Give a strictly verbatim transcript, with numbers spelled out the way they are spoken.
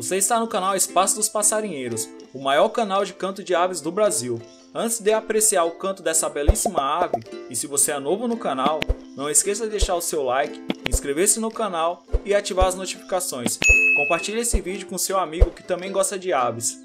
Você está no canal Espaço dos Passarinheiros, o maior canal de canto de aves do Brasil. Antes de apreciar o canto dessa belíssima ave, e se você é novo no canal, não esqueça de deixar o seu like, inscrever-se no canal e ativar as notificações. Compartilhe esse vídeo com seu amigo que também gosta de aves.